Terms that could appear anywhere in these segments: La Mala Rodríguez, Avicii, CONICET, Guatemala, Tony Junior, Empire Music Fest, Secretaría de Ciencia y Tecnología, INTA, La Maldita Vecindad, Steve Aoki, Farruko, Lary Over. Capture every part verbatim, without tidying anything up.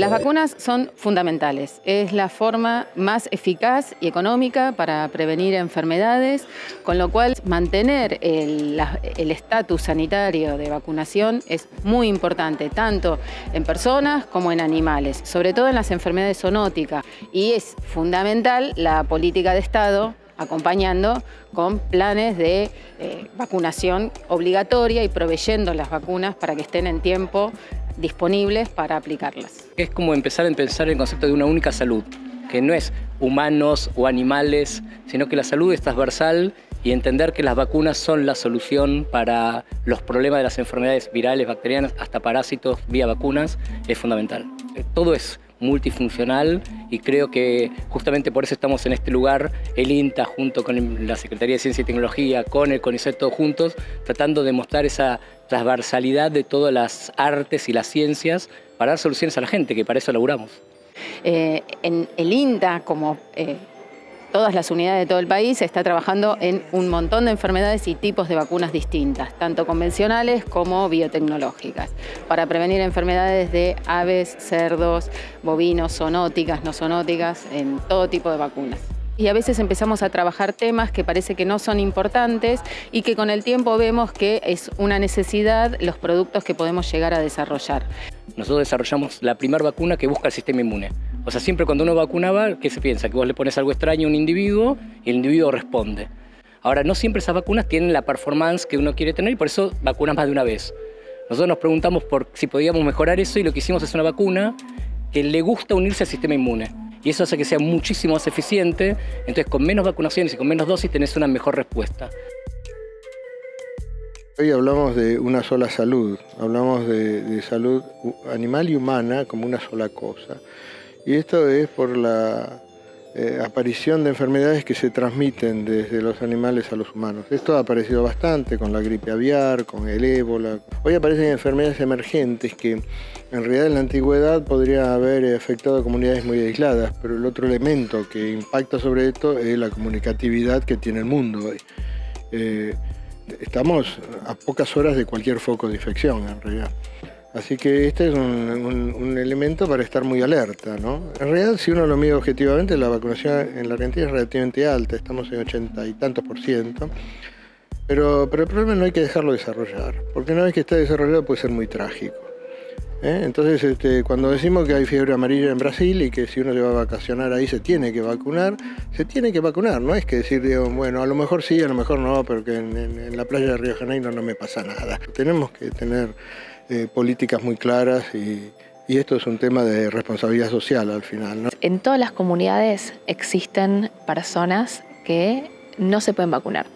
Las vacunas son fundamentales. Es la forma más eficaz y económica para prevenir enfermedades, con lo cual mantener el estatus sanitario de vacunación es muy importante, tanto en personas como en animales, sobre todo en las enfermedades zoonóticas. Y es fundamental la política de Estado, acompañando con planes de eh, vacunación obligatoria y proveyendo las vacunas para que estén en tiempo disponibles para aplicarlas. Es como empezar a pensar el concepto de una única salud, que no es humanos o animales, sino que la salud es transversal y entender que las vacunas son la solución para los problemas de las enfermedades virales, bacterianas, hasta parásitos vía vacunas, es fundamental. Todo es multifuncional y creo que justamente por eso estamos en este lugar, el INTA junto con la Secretaría de Ciencia y Tecnología, con el CONICET, todos juntos, tratando de mostrar esa transversalidad de todas las artes y las ciencias para dar soluciones a la gente, que para eso laburamos. Eh, en el INTA, como eh, todas las unidades de todo el país, se está trabajando en un montón de enfermedades y tipos de vacunas distintas, tanto convencionales como biotecnológicas, para prevenir enfermedades de aves, cerdos, bovinos, zoonóticas, no zoonóticas, en todo tipo de vacunas. Y a veces empezamos a trabajar temas que parece que no son importantes y que con el tiempo vemos que es una necesidad los productos que podemos llegar a desarrollar. Nosotros desarrollamos la primera vacuna que busca el sistema inmune. O sea, siempre cuando uno vacunaba, ¿qué se piensa? Que vos le pones algo extraño a un individuo y el individuo responde. Ahora, no siempre esas vacunas tienen la performance que uno quiere tener y por eso vacunas más de una vez. Nosotros nos preguntamos por si podíamos mejorar eso y lo que hicimos es una vacuna que le gusta unirse al sistema inmune. Y eso hace que sea muchísimo más eficiente, entonces con menos vacunaciones y con menos dosis tenés una mejor respuesta. Hoy hablamos de una sola salud, hablamos de, de salud animal y humana como una sola cosa. Y esto es por la eh, aparición de enfermedades que se transmiten desde los animales a los humanos. Esto ha aparecido bastante con la gripe aviar, con el ébola. Hoy aparecen enfermedades emergentes que en realidad en la antigüedad podría haber afectado a comunidades muy aisladas, pero el otro elemento que impacta sobre esto es la comunicatividad que tiene el mundo hoy. Eh, estamos a pocas horas de cualquier foco de infección en realidad. Así que este es un, un, un elemento para estar muy alerta, ¿no? En realidad, si uno lo mide objetivamente, la vacunación en la Argentina es relativamente alta, estamos en ochenta y tantos por ciento. Pero, pero el problema no hay que dejarlo desarrollar, porque una vez que está desarrollado puede ser muy trágico. ¿Eh? Entonces, este, cuando decimos que hay fiebre amarilla en Brasil y que si uno se va a vacacionar ahí se tiene que vacunar, se tiene que vacunar, no es que decir, digo, bueno, a lo mejor sí, a lo mejor no, porque en, en, en la playa de Río de Janeiro no me pasa nada. Tenemos que tener eh, políticas muy claras y, y esto es un tema de responsabilidad social al final, ¿no? En todas las comunidades existen personas que no se pueden vacunar.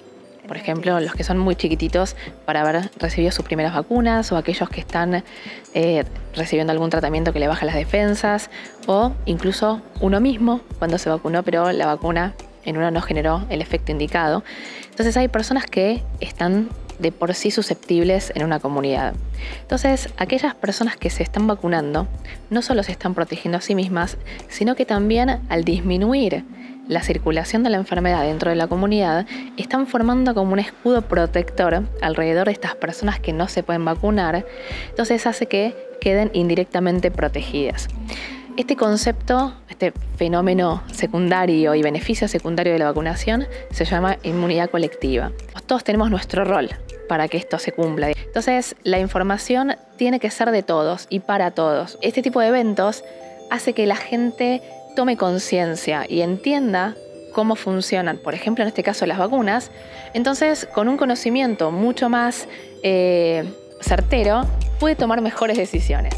Por ejemplo, los que son muy chiquititos para haber recibido sus primeras vacunas o aquellos que están eh, recibiendo algún tratamiento que le baja las defensas o incluso uno mismo cuando se vacunó pero la vacuna en uno no generó el efecto indicado. Entonces hay personas que están de por sí susceptibles en una comunidad. Entonces, aquellas personas que se están vacunando no solo se están protegiendo a sí mismas, sino que también al disminuir la circulación de la enfermedad dentro de la comunidad, están formando como un escudo protector alrededor de estas personas que no se pueden vacunar, entonces hace que queden indirectamente protegidas. Este concepto, este fenómeno secundario y beneficio secundario de la vacunación se llama inmunidad colectiva. Todos tenemos nuestro rol para que esto se cumpla. Entonces, la información tiene que ser de todos y para todos. Este tipo de eventos hace que la gente tome conciencia y entienda cómo funcionan, por ejemplo, en este caso las vacunas. Entonces, con un conocimiento mucho más eh, certero, puede tomar mejores decisiones.